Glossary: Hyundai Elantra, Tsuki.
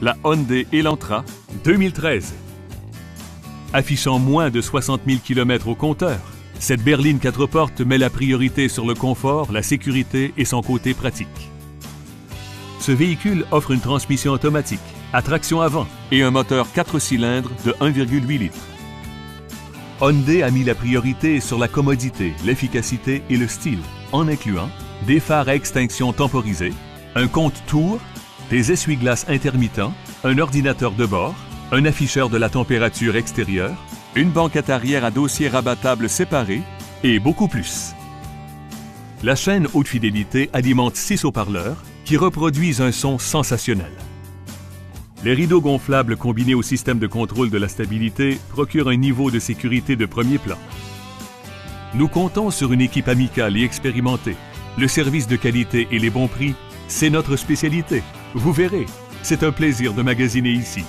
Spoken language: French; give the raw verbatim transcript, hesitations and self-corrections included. la Hyundai Elantra deux mille treize. Affichant moins de soixante mille kilomètres au compteur, cette berline quatre portes met la priorité sur le confort, la sécurité et son côté pratique. Ce véhicule offre une transmission automatique, à traction avant et un moteur quatre cylindres de un virgule huit litres. Hyundai a mis la priorité sur la commodité, l'efficacité et le style, en incluant des phares à extinction temporisée, un compte-tours, des essuie-glaces intermittents, un ordinateur de bord, un afficheur de la température extérieure, une banquette arrière à dossier rabattable séparé et beaucoup plus. La chaîne haute fidélité alimente six haut-parleurs qui reproduisent un son sensationnel. Les rideaux gonflables combinés au système de contrôle de la stabilité procurent un niveau de sécurité de premier plan. Nous comptons sur une équipe amicale et expérimentée. Le service de qualité et les bons prix, c'est notre spécialité. Vous verrez, c'est un plaisir de magasiner ici.